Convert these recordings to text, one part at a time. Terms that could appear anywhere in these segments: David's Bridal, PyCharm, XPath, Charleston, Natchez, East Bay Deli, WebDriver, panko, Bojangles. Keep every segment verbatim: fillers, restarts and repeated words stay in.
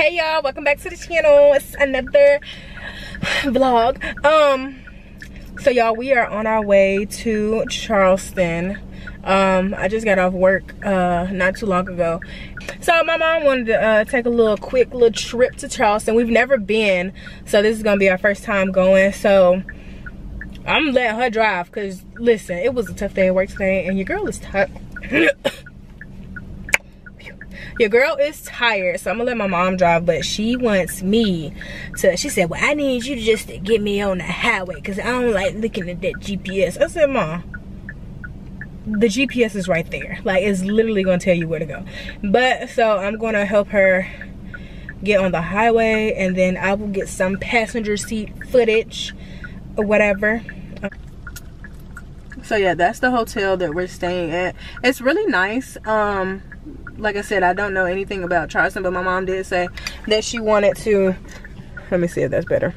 Hey y'all, welcome back to the channel. It's another vlog. Um so y'all, we are on our way to Charleston. um I just got off work uh not too long ago, so my mom wanted to uh take a little quick little trip to Charleston. We've never been, so this is gonna be our first time going, so I'm letting her drive, because listen, it was a tough day at work today and your girl is tough. Your girl is tired, so I'm gonna let my mom drive, but she wants me to, she said, well, I need you to just get me on the highway, because I don't like looking at that G P S. I said, Mom, the G P S is right there. Like, it's literally gonna tell you where to go. But, so I'm gonna help her get on the highway, and then I will get some passenger seat footage or whatever. So yeah, that's the hotel that we're staying at. It's really nice. Um, like I said, I don't know anything about Charleston, but my mom did say that she wanted to, let me see if that's better.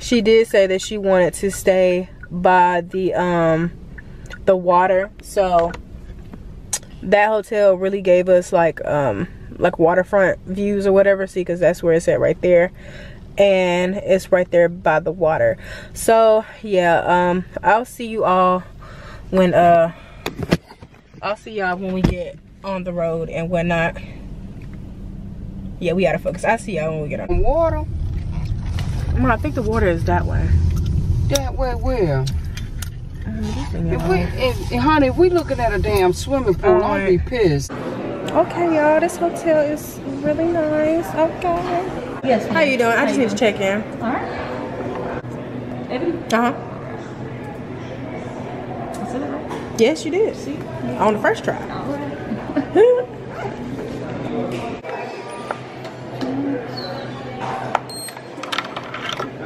She did say that she wanted to stay by the, um, the water. So that hotel really gave us like, um, like waterfront views or whatever. See, cause that's where it's at right there. And it's right there by the water. So yeah, um, I'll see you all when, uh, I'll see y'all when we get on the road and whatnot. Yeah, we gotta focus. I'll see y'all when we get on. Water? Mom, I think the water is that way. That way where? Um, if we, if, honey, if we looking at a damn swimming pool, I'll right. be pissed. Okay, y'all, this hotel is really nice. Okay. Yes. How you doing? I just need to check in. All right. Eddie? Uh-huh. Yes, you did. See? Yeah. On the first try.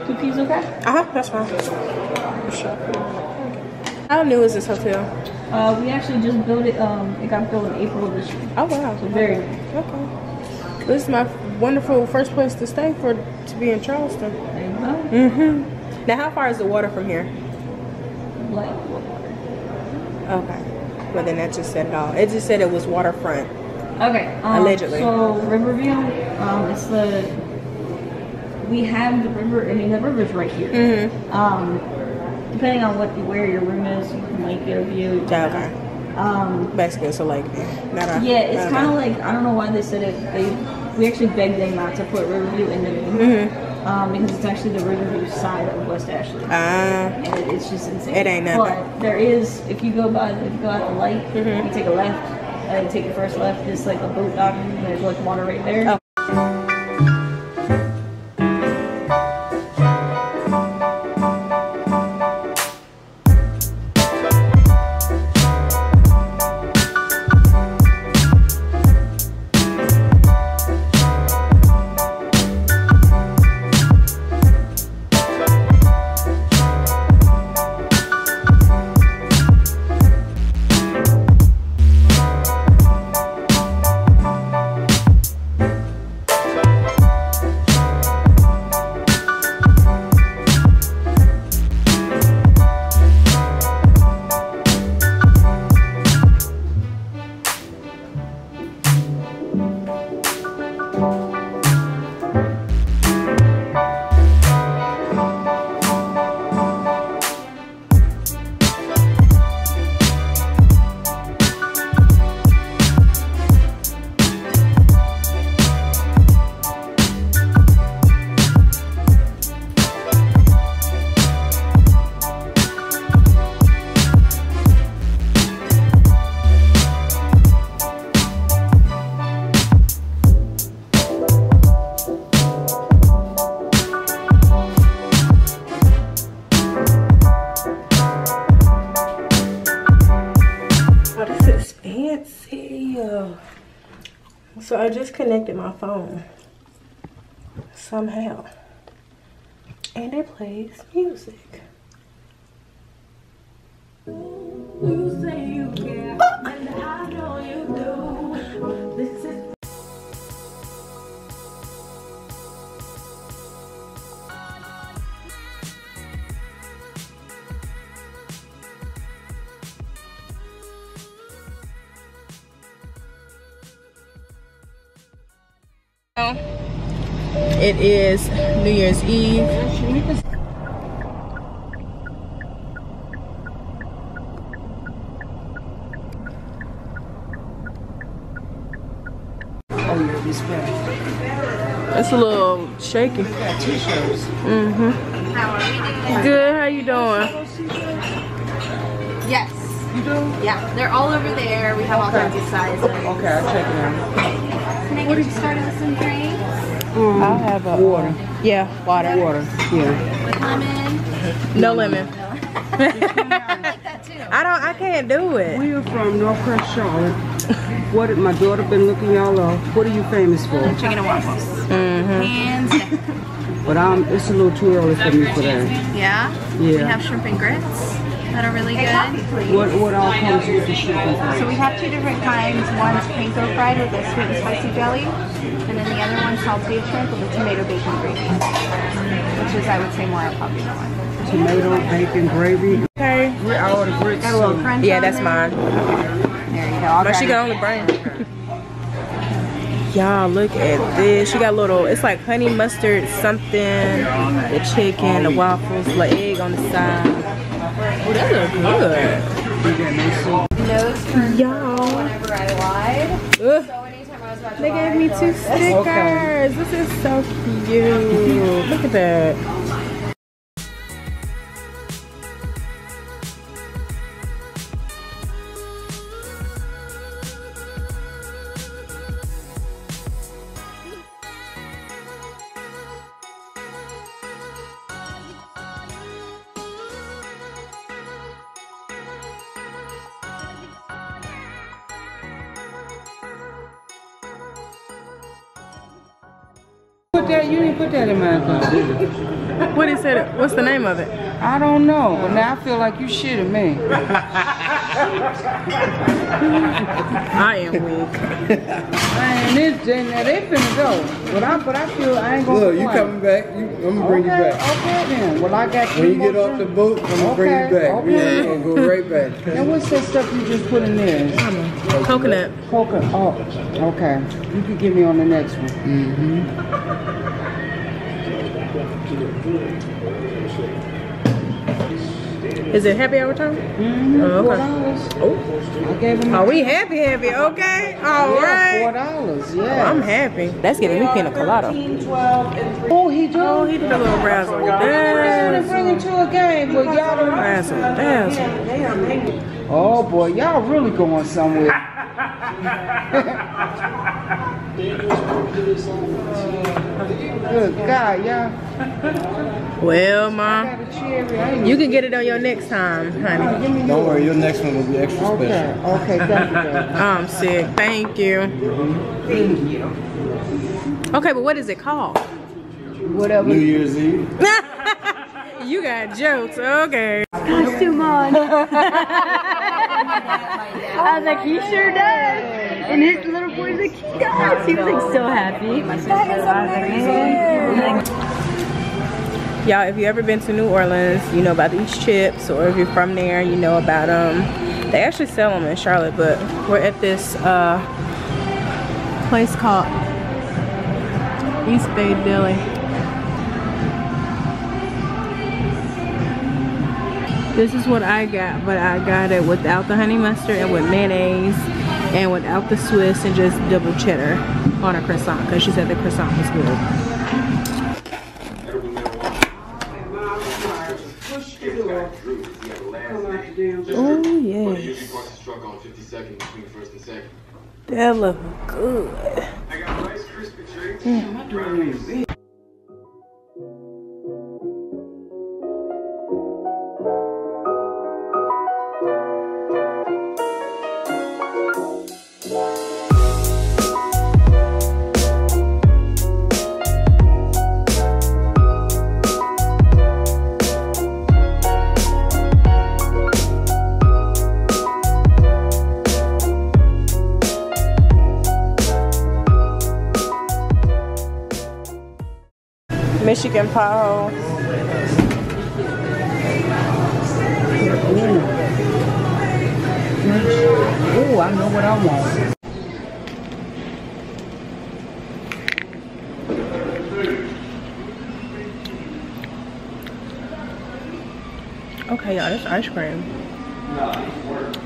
Two peas, okay? Uh huh, that's fine. For sure. How new is this hotel? Uh, we actually just built it. Um, it got built in April of this year. Oh wow, so very new. Okay. This is my wonderful first place to stay for to be in Charleston. There you go. Mm-hmm. Now, how far is the water from here? Like. Okay, well then that just said it all. It just said it was waterfront. Okay, um, allegedly. So Riverview, um, it's the we have the river. I mean, the river's right here. Mm-hmm. Um, depending on what the, where your room is, you can like get a view. Yeah, okay. Um, basically, so like, not a, yeah, it's kind of like I don't know why they said it. They we actually begged them not to put Riverview in the name. Mm-hmm. Um, because it's actually the Riverview side of West Ashley, uh, and it, it's just insane. It ain't nothing. But there is, if you go by, if you go out the light, mm-hmm. you take a left, and you take the first left. There's like a boat dock, and there's like water right there. Oh. So I just connected my phone somehow, and it plays music. You say you care, oh. And I know you do. This is It is New Year's Eve. It's a little shaky. Mm-hmm. Good, how you doing? Yes. You do? Yeah, they're all over there. We have all kinds of sizes. Okay, I'll check it out. Can I get you started with some drinks? Mm, I'll have a water. Yeah, water. Water. Yeah. With lemon. No lemon. No. I like that too. I don't. I can't do it. We are from Northwest Charlotte. What did my daughter been looking y'all up? What are you famous for? Chicken and waffles. Mm-hmm. And but um, it's a little too early for me for that. Yeah. Yeah. We have shrimp and grits that are really good. Coffee, what what all comes with the shrimp and grits? So we have two different kinds. One's panko fried with a sweet and spicy jelly, and then the other one's sauteed shrimp with a tomato bacon gravy, which is, I would say, more our popular one. Tomato bacon gravy. Okay. We're out of grits. Got a little crunch. Yeah, that's mine. There you go. I'll no, she got only brand. Y'all, look at this. She got little. It's like honey mustard something. The chicken, the waffles, the egg on the side. Oh, that looks good. Y'all. So they gave me two stickers. Okay. This is so cute. Look at that. That, you didn't put that in my account, did you? What is it? What's the name of it? I don't know, but now I feel like you shitting me. I am weak. Man, this day, now they finna go. But I, but I feel I ain't gonna. Look, you coming back? You, I'm gonna okay, bring you back. Okay, then. Well, I got you. When you get off the boat, I'm gonna okay, bring you back. Okay. We're gonna go right back. And what's that stuff you just put in there? Coconut. Coconut. Oh, okay. You can give me on the next one. Mm-hmm. Is it happy hour time? Mm-hmm. Oh, okay. Oh. I gave him. Are we happy, happy? Okay. All yeah, right. Four dollars. Yeah. Oh, I'm happy. That's giving me pina colada. Oh, he do. Oh, he did a little razzle. Oh, dazzle. Bring it to a game, but y'all don't razzle dazzle. Oh boy, y'all really going somewhere. Good God, y'all. Well, Mom, you can get it on your next time, honey. Don't worry, your next one will be extra okay, special. Okay, thank you. I'm sick. Thank you. Thank you. Okay, but what is it called? Whatever. New Year's Eve. You got jokes, okay. That's too much. I was like, he sure does. And his little boy's like, he does. He was like so happy. My sister, I was like, y'all, if you ever been to New Orleans, you know about these chips, or if you're from there, you know about them. They actually sell them in Charlotte, but we're at this uh, place called East Bay Deli. This is what I got, but I got it without the honey mustard and with mayonnaise and without the Swiss and just double cheddar on a croissant because she said the croissant was good. Oh, yes. That look good. I got Rice Krispie Treats. Mm. Michigan pie. Ooh. Ooh, I know what I want. Okay, y'all, that's ice cream.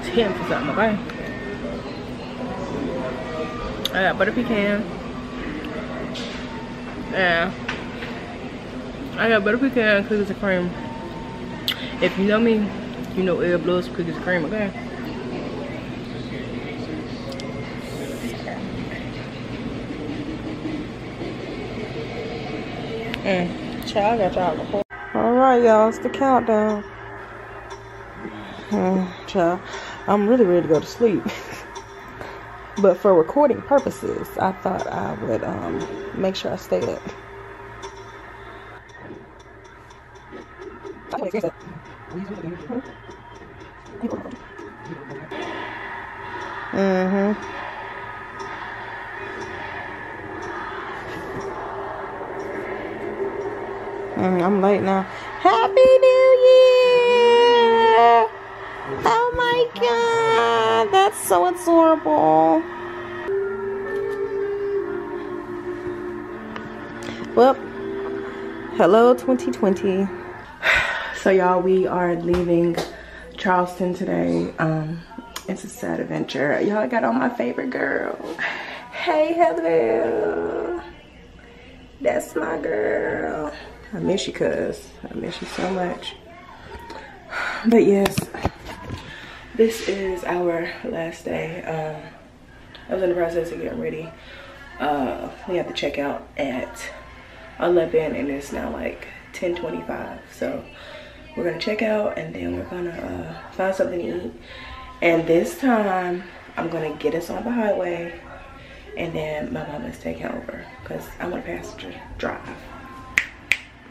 ten for something, okay? I got butter pecan. Yeah. I got butter pecan and cookies and cream. If you know me, you know Ed loves cookies and cream, okay? Mm. Child, I got y'all before. Alright, y'all, it's the countdown. Mm, child, I'm really ready to go to sleep. But for recording purposes, I thought I would um, make sure I stayed up. Mm-hmm. Mm, I'm late now. Happy New Year! Oh my God, that's so adorable. Well, hello twenty twenty. So y'all, we are leaving Charleston today. Um, it's a sad adventure. Y'all, got on my favorite girl. Hey, Heather. That's my girl. I miss you, cuz. I miss you so much. But yes, this is our last day. Um, I was in the process of getting ready. Uh, we have to check out at eleven, and it's now like ten twenty-five. So we're gonna check out, and then we're gonna uh, find something to eat. And this time, I'm gonna get us on the highway, and then my mom is taking over because I'm a passenger drive.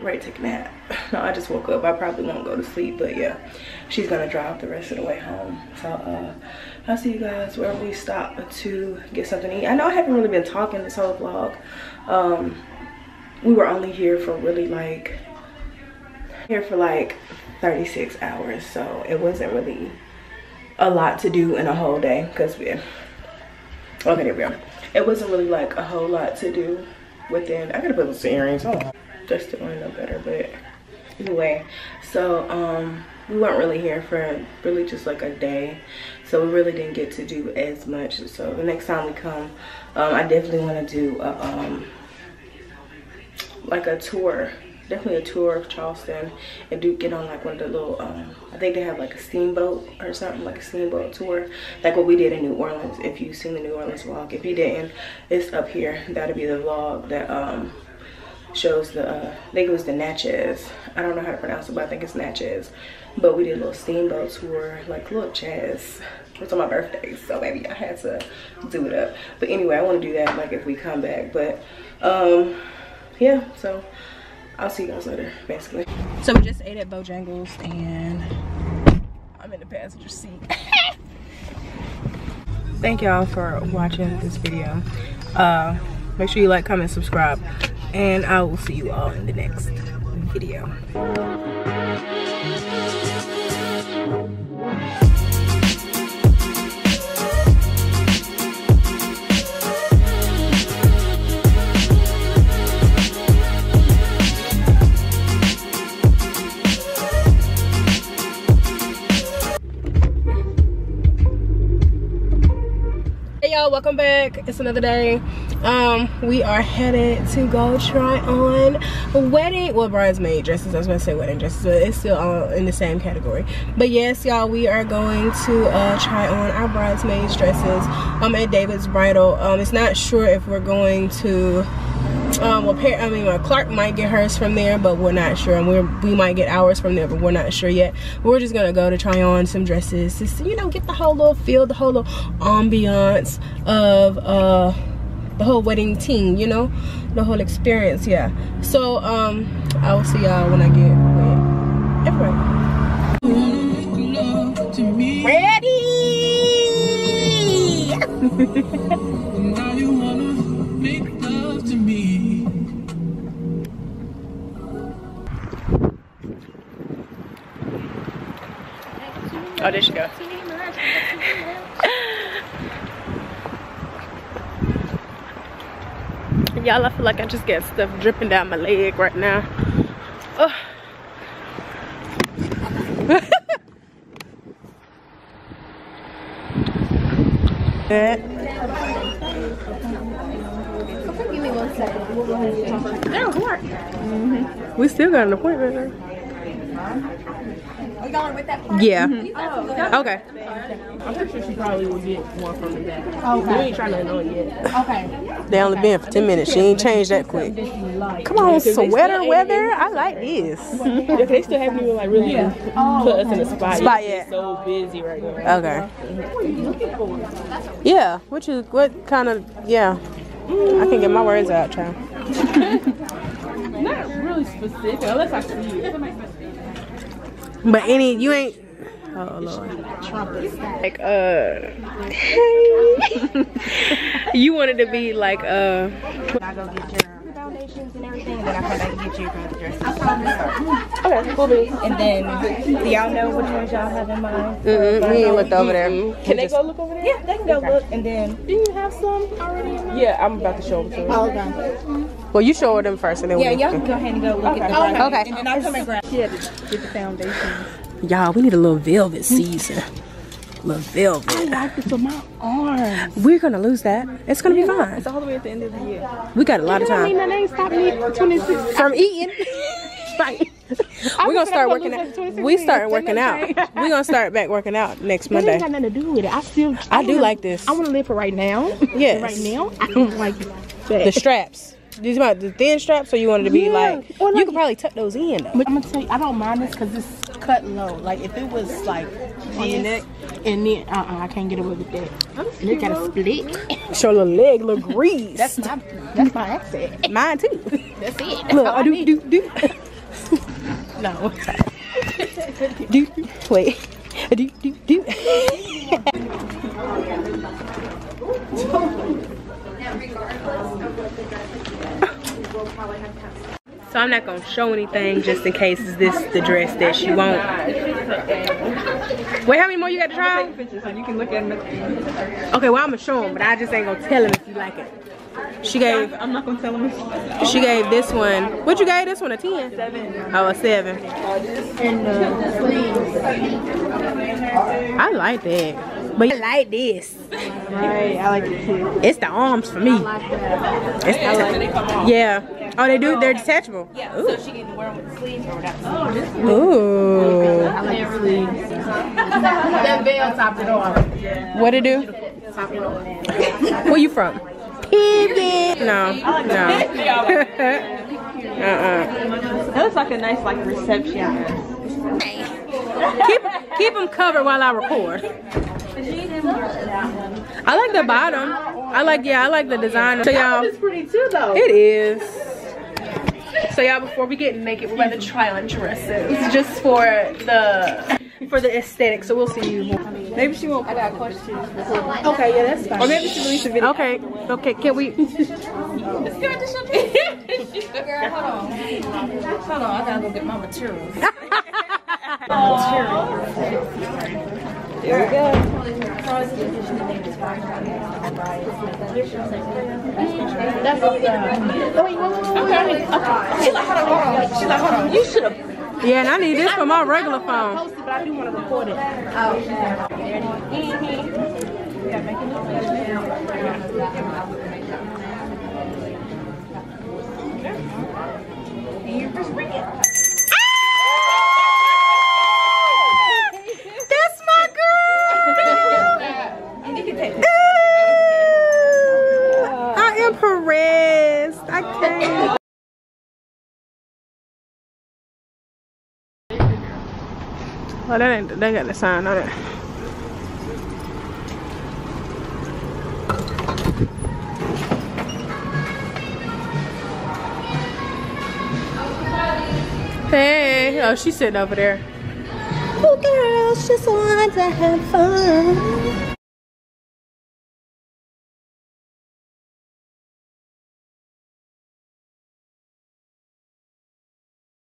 Ready to take a nap. No, I just woke up. I probably won't go to sleep, but yeah, she's gonna drive the rest of the way home. So uh I'll see you guys where we stop to get something to eat. I know I haven't really been talking this whole vlog. Um we were only here for really like here for like thirty-six hours, so it wasn't really a lot to do in a whole day because we okay there we go. It wasn't really like a whole lot to do within I gotta put some earrings on. Just to learn no better, but anyway, so um we weren't really here for really just like a day, so we really didn't get to do as much. So the next time we come, um I definitely want to do a, um like a tour, definitely a tour of Charleston, and do get on like one of the little um I think they have like a steamboat or something, like a steamboat tour, like what we did in New Orleans. If you've seen the New Orleans vlog, if you didn't, it's up here. That'll be the vlog that um shows the uh, I think it was the Natchez. I don't know how to pronounce it, but I think it's Natchez. But we did a little steamboat tour, like little Chaz. It's on my birthday, so maybe I had to do it up. But anyway, I want to do that like if we come back. But um yeah, so I'll see you guys later basically. So we just ate at Bojangles and I'm in the passenger seat. Thank y'all for watching this video. Uh make sure you like, comment, subscribe. And I will see you all in the next video. Welcome back, it's another day. Um we are headed to go try on wedding well bridesmaid dresses. I was gonna say wedding dresses, but it's still all in the same category. But yes, y'all, we are going to uh try on our bridesmaids dresses um at David's Bridal. Um it's not sure if we're going to um well pair, I mean well, Clark might get hers from there, but we're not sure, and we're we might get ours from there, but we're not sure yet. We're just gonna go to try on some dresses to, you know, get the whole little feel, the whole little ambiance of uh the whole wedding thing, you know, the whole experience. Yeah, so um I will see y'all when I get ready. Ready. Oh, there she go. Y'all, I feel like I just got stuff dripping down my leg right now. Oh. Give me one second. We'll go ahead and talk. They're on court. Mm-hmm. We still got an appointment right now. Are y'all with that part? Yeah. Mm-hmm. Oh, okay. I'm pretty sure she probably will get one from the back. Okay. We ain't trying to annoy it yet. Okay. They only been for ten minutes. She ain't changed that quick. Come on, sweater weather. I like this. If they still haven't even like really yeah. oh, put okay. us in a spot. Spot yet. So busy right now. Okay. What are you looking for? Yeah. What you? What kind of? Yeah. I can get my words out, child. Not really specific, unless I see you. But any, you ain't. Oh Lord. Like uh, hey. You wanted to be like uh. I go get your foundations and everything, and then I come back and get you for the dresses. Okay, cool beans. And then, do y'all know which ones y'all have in mind? Mm-hmm. We ain't looked over there. Mm-hmm. Can they go look over there? Yeah, they can go okay. look. And then, do you have some already? In mind? Yeah, I'm about to show them to you. Oh, okay. Well, you show them first, and then yeah, y'all can go ahead and go look okay. at the okay. okay. And then I'll come and grab. She had to get the foundations. Y'all, we need a little velvet season. Little velvet. I like this with my arms. We're gonna lose that. It's gonna yeah, be fine. It's all the way at the end of the year. We got a lot you of time. I mean, that ain't stopped me for twenty-six from eating. Right. We're gonna start working out. We starting working out. We're gonna start back working out next Monday. That ain't got nothing to do with it. I still. I, I do wanna, like this. I want to live for right now. Yes. Right now, I don't like that. The straps. These about the thin straps, or you wanted to be yeah. like, like you could probably tuck those in though. But I'm gonna tell you, I don't mind this because it's cut low. Like if it was like on your neck, and then uh uh I can't get away with that. They gotta split. Show the leg look greased. That's my that's my accent. Mine too. That's it. Look, I do do do. No. do wait. I do do do. So I'm not gonna show anything just in case is this the dress that she won't. Wait, how many more you got to try? You can look at them. Okay, well I'm gonna show them, but I just ain't gonna tell them if you like it. She gave. I'm not gonna tell them. She gave this one. What you gave this one? A ten? Seven. Oh, a seven. And the sleeves. I like that. But I like this. Right, I like it too. It's the arms for me. I like that. It's the, like, they come off. Yeah. Oh, they do? They're detachable. Yeah, ooh. So she can wear them with the sleeves or without the sleeves. Ooh. I like the sleeves. That veil topped it off. What'd it do? Topped it off. Where you from? Pivot. No, no. Uh-uh. That looks like a nice, like, reception. Keep, keep them covered while I record. I like the bottom. I like, yeah, I like the design. So y'all, it's pretty too though. It is. So y'all, before we get naked, we're about to try on dresses just for the for the aesthetic. So we'll see you. Maybe she won't. I got questions. Okay, yeah, that's fine. Or maybe she released a video. Okay, okay, can we? Let's get this shit. Girl, hold on. Hold on, I gotta go get my materials. Materials. There we go. You should have. Yeah, and I need this for my regular phone. But I do want to record it. And you just bring it. I am harassed. I can't. Oh, that ain't, they got the sign on it. Hey, oh, she's sitting over there. Oh, girl, just want to have fun.